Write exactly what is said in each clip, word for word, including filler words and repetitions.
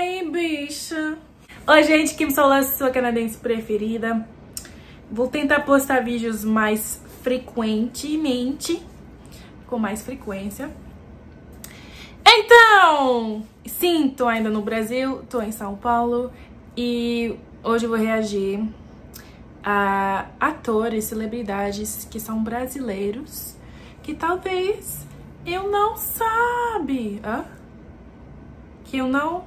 aí, bicha? Oi, gente, Kim Sola, sua canadense preferida. Vou tentar postar vídeos mais frequentemente, com mais frequência. Então, sim, tô ainda no Brasil, tô em São Paulo e hoje eu vou reagir a atores, celebridades que são brasileiros que talvez eu não sabe, ah? que eu não,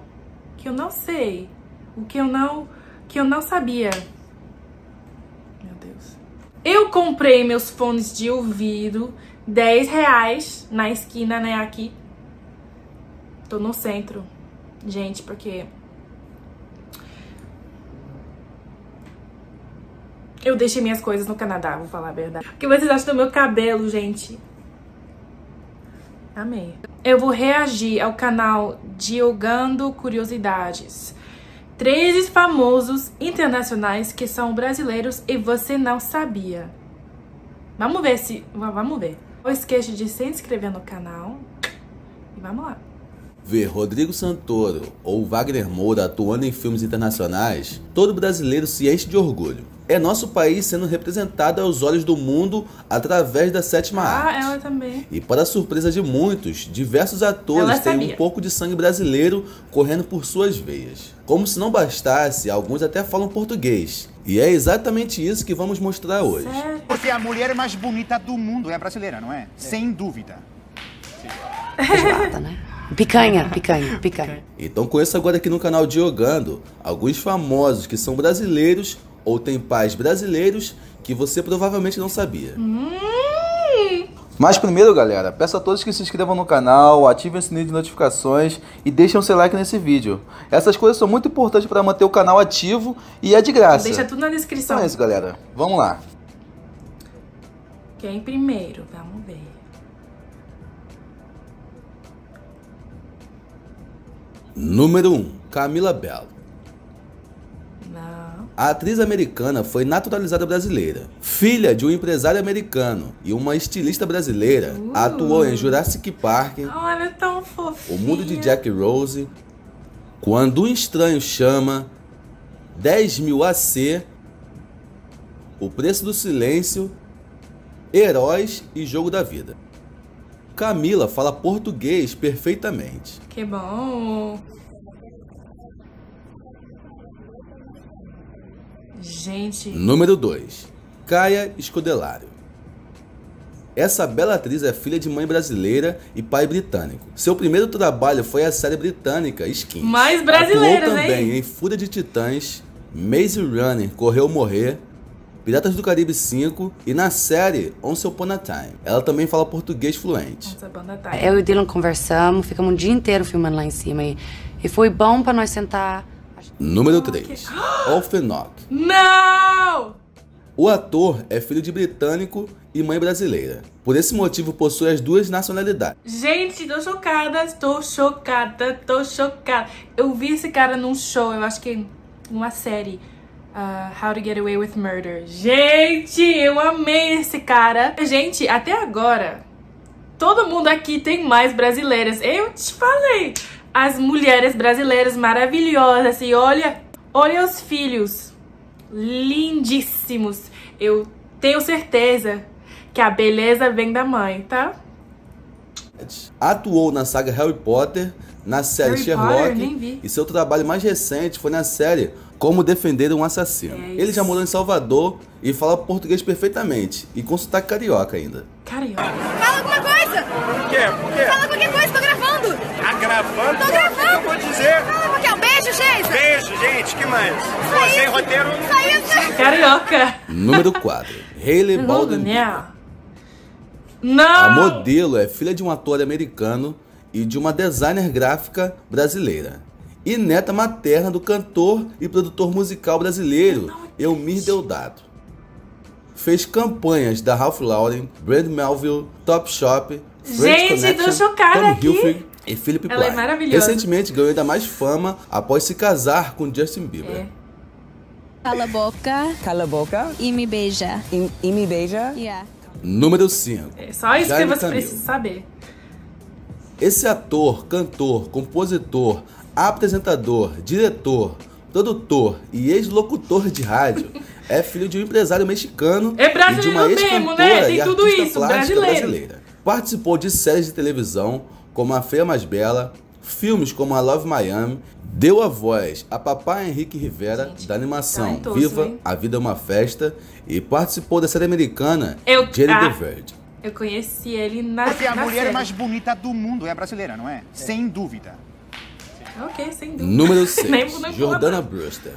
que eu não sei, o que eu não, que eu não sabia. Meu Deus. Eu comprei meus fones de ouvido, dez reais na esquina, né, aqui. Tô no centro, gente, porque eu deixei minhas coisas no Canadá, vou falar a verdade. O que vocês acham do meu cabelo, gente? Amei. Eu vou reagir ao canal Diogando Curiosidades. Três famosos internacionais que são brasileiros e você não sabia. Vamos ver se... Vamos ver. Não esqueça de se inscrever no canal. E vamos lá. Ver Rodrigo Santoro ou Wagner Moura atuando em filmes internacionais, todo brasileiro se enche de orgulho. É nosso país sendo representado aos olhos do mundo através da sétima ah, arte. Ela também. E para a surpresa de muitos, diversos atores têm um pouco de sangue brasileiro correndo por suas veias. Como se não bastasse, alguns até falam português. E é exatamente isso que vamos mostrar hoje. Sério? Porque a mulher mais bonita do mundo é brasileira, não é? É. Sem dúvida. Exata, né? Picanha, picanha, picanha. Então conheça agora aqui no canal Diogando alguns famosos que são brasileiros ou têm pais brasileiros que você provavelmente não sabia. Hum. Mas primeiro, galera, peço a todos que se inscrevam no canal, ativem o sininho de notificações e deixem o seu like nesse vídeo. Essas coisas são muito importantes para manter o canal ativo e é de graça. Deixa tudo na descrição. Então é isso, galera. Vamos lá. Quem primeiro? Vamos ver. Número um. Camila Belo. Não. A atriz americana foi naturalizada brasileira. Filha de um empresário americano e uma estilista brasileira, uh. atuou em Jurassic Park, oh, ela é tão fofinha. O Mundo de Jack Rose, Quando um Estranho Chama, dez mil A C, O Preço do Silêncio, Heróis e Jogo da Vida. Camila fala português perfeitamente. Que bom! Gente... Número dois. Kaya Scodelario. Essa bela atriz é filha de mãe brasileira e pai britânico. Seu primeiro trabalho foi a série britânica Skins. Mais brasileira, atuou também, hein? Em Fúria de Titãs, Maze Runner, Correu Morrer, Piratas do Caribe cinco e na série Once Upon a Time. Ela também fala português fluente. Eu e o Dylan conversamos, ficamos um dia inteiro filmando lá em cima e, e foi bom pra nós sentar. Número três. Alfenock. Não! O ator é filho de britânico e mãe brasileira. Por esse motivo possui as duas nacionalidades. Gente, tô chocada, tô chocada, tô chocada. Eu vi esse cara num show, eu acho que numa série. Uh, How to Get Away with Murder. Gente, eu amei esse cara. Gente, até agora, todo mundo aqui tem mais brasileiras. Eu te falei. As mulheres brasileiras maravilhosas. E olha, olha os filhos. Lindíssimos. Eu tenho certeza que a beleza vem da mãe, tá? Atuou na saga Harry Potter, na série Harry Sherlock Potter, e seu trabalho mais recente foi na série Como Defender um Assassino. É Ele já morou em Salvador e fala português perfeitamente e com sotaque carioca ainda. Carioca? Fala alguma coisa! Por quê? Por quê? Fala qualquer coisa, tô gravando! Tá gravando? Tô gravando! O que eu vou dizer? Fala qualquer um beijo, gente! Beijo, gente, que mais? Pô, sem roteiro... Saiu. Carioca! Número quatro. Hailey Baldwin. Não! A modelo é filha de um ator americano e de uma designer gráfica brasileira. E neta materna do cantor e produtor musical brasileiro, Elmir Deodato. Fez campanhas da Ralph Lauren, Brad Melville, Topshop, Gente, tô chocada aqui! E Philip Ela Klein. É maravilhosa. Recentemente ganhou ainda mais fama após se casar com Justin Bieber. É. Cala a boca. Cala a boca. E me beija. E, e me beija. Yeah. Número cinco. É só isso Jaime que você Camil. Precisa saber. Esse ator, cantor, compositor, apresentador, diretor, produtor e ex-locutor de rádio, é filho de um empresário mexicano é e de uma ex-cantora né? e tudo artista isso, plástica brasileiro. brasileira. Participou de séries de televisão como A Feia Mais Bela, filmes como A Love Miami, deu a voz a Papai Henrique Rivera, gente, da animação talentoso, Viva, hein? A Vida é uma Festa, e participou da série americana eu, Jenny ah, the Virgin. Eu conheci ele na Você é a na mulher série. mais bonita do mundo, é a brasileira, não é? é. Sem dúvida. Ok, sem dúvida. Número seis, Jordana Brewster.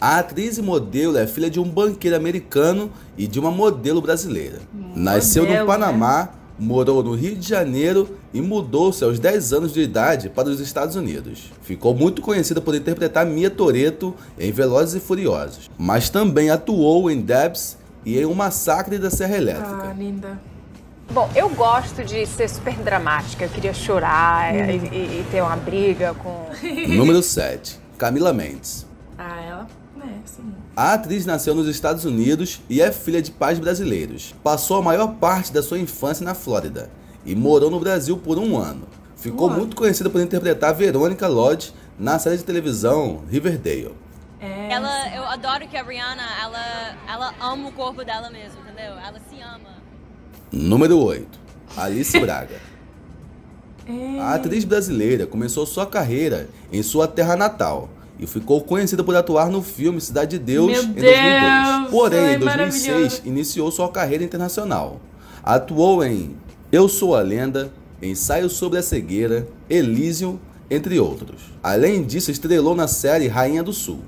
A atriz e modelo é filha de um banqueiro americano e de uma modelo brasileira. Modelo, Nasceu no Panamá, né? morou no Rio de Janeiro e mudou-se aos dez anos de idade para os Estados Unidos. Ficou muito conhecida por interpretar Mia Toretto em Velozes e Furiosos, mas também atuou em Debs e em O Massacre da Serra Elétrica. Ah, linda. Bom, eu gosto de ser super dramática, eu queria chorar hum. e, e, e ter uma briga com... Número sete, Camila Mendes. Ah, ela... A atriz nasceu nos Estados Unidos e é filha de pais brasileiros. Passou a maior parte da sua infância na Flórida e morou no Brasil por um ano. Ficou um muito ano. conhecida por interpretar Verônica Lodge na série de televisão Riverdale. É. Ela, eu adoro que a Rihanna, ela, ela ama o corpo dela mesmo, entendeu? Ela se ama. Número oito, Alice Braga. é. A atriz brasileira começou sua carreira em sua terra natal e ficou conhecida por atuar no filme Cidade de Deus Meu em dois mil e dois. Porém, em dois mil e seis, iniciou sua carreira internacional. Atuou em Eu Sou a Lenda, Ensaio sobre a Cegueira, Elysium, entre outros. Além disso, estrelou na série Rainha do Sul.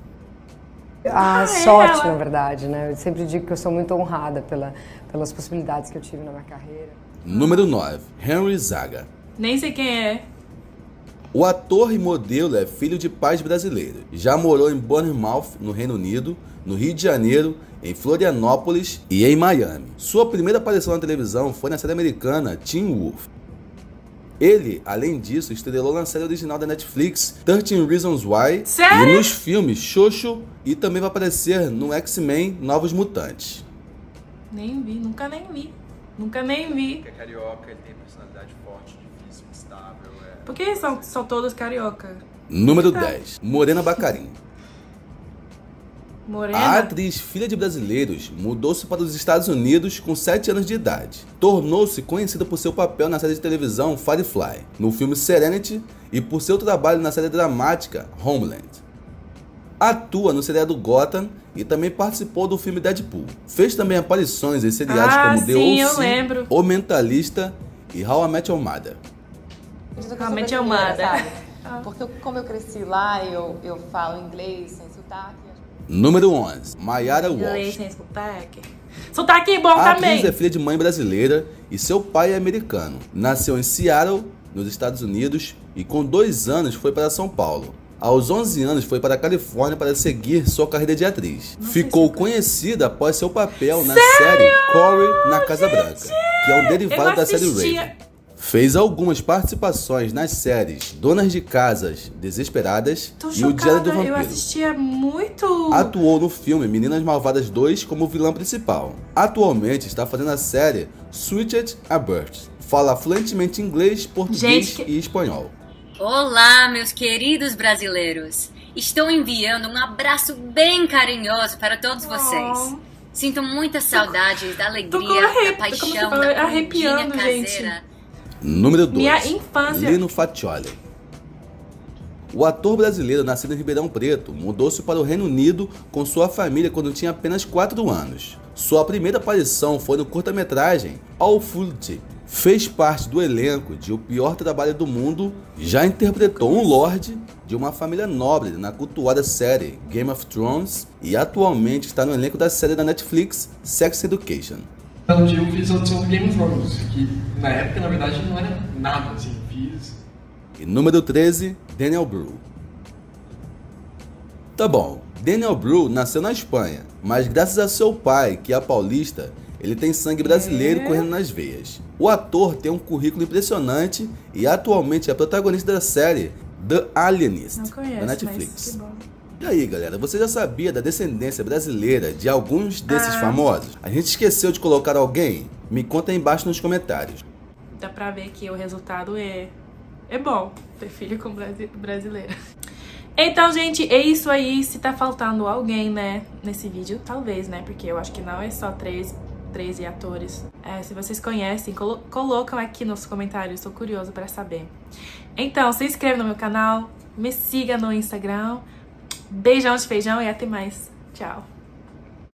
A sorte, na verdade, né? Eu sempre digo que eu sou muito honrada pela, pelas possibilidades que eu tive na minha carreira. Número nove, Henry Zaga. Nem sei quem é. O ator e modelo é filho de pais brasileiros. Já morou em Bournemouth, no Reino Unido, no Rio de Janeiro, em Florianópolis e em Miami. Sua primeira aparição na televisão foi na série americana Teen Wolf. Ele, além disso, estrelou na série original da Netflix thirteen Reasons Why Sério? e nos filmes Xoxo, e também vai aparecer no X-Men Novos Mutantes. Nem vi, nunca nem vi. Nunca nem vi. Porque é carioca, ele tem personalidade forte, difícil, instável. É... Por que são, são todos carioca? Número dez. Morena Baccarin. Morena? A atriz, filha de brasileiros, mudou-se para os Estados Unidos com sete anos de idade. Tornou-se conhecida por seu papel na série de televisão Firefly, no filme Serenity e por seu trabalho na série dramática Homeland. Atua no seriado Gotham e também participou do filme Deadpool. Fez também aparições em seriados ah, como The Office, O Mentalista e How I Met Your Mother. How I Met Your Mother. Porque como eu cresci lá, eu, eu falo inglês sem sotaque. Número onze, Mayara Walsh. Inglês sem sotaque. Sotaque é bom também. A atriz é filha de mãe brasileira e seu pai é americano. Nasceu em Seattle, nos Estados Unidos, e com dois anos foi para São Paulo. Aos onze anos foi para a Califórnia para seguir sua carreira de atriz. Não Ficou conhecida após seu papel na Sério? série Corey na Casa Gente! Branca, que é um derivado da série Raven. Fez algumas participações nas séries Donas de Casas Desesperadas Tô e chocada. O Diário do Vampiro. Eu assistia muito. Atuou no filme Meninas Malvadas dois como vilã principal. Atualmente está fazendo a série Switched at Birth. Fala fluentemente inglês, português Gente, que... e espanhol. Olá, meus queridos brasileiros! Estou enviando um abraço bem carinhoso para todos vocês. Oh. Sinto muita saudade tô, da alegria, arre... da paixão, fala, da comidinha caseira. Número dois. Minha infância. Lino Faccioli. O ator brasileiro, nascido em Ribeirão Preto, mudou-se para o Reino Unido com sua família quando tinha apenas quatro anos. Sua primeira aparição foi no curta-metragem All Food. Fez parte do elenco de O Pior Trabalho do Mundo, já interpretou um lorde de uma família nobre na cultuada série Game of Thrones e atualmente está no elenco da série da Netflix Sex Education. Eu fiz audição do Game of Thrones, que na época na verdade não era nada assim, fiz... E número treze, Daniel Bru. Tá bom, Daniel Bru nasceu na Espanha, mas graças a seu pai, que é paulista, ele tem sangue brasileiro é. correndo nas veias. O ator tem um currículo impressionante e atualmente é protagonista da série The Alienist, Não conheço, da Netflix. E aí, galera, você já sabia da descendência brasileira de alguns desses ah. famosos? A gente esqueceu de colocar alguém? Me conta aí embaixo nos comentários. Dá pra ver que o resultado é... é bom ter filho com brasileira. Então, gente, é isso aí. Se tá faltando alguém, né, nesse vídeo, talvez, né, porque eu acho que não é só três, treze atores. É, se vocês conhecem, colo colocam aqui nos comentários, tô curioso pra saber. Então, se inscreve no meu canal, me siga no Instagram. Beijão de feijão e até mais. Tchau.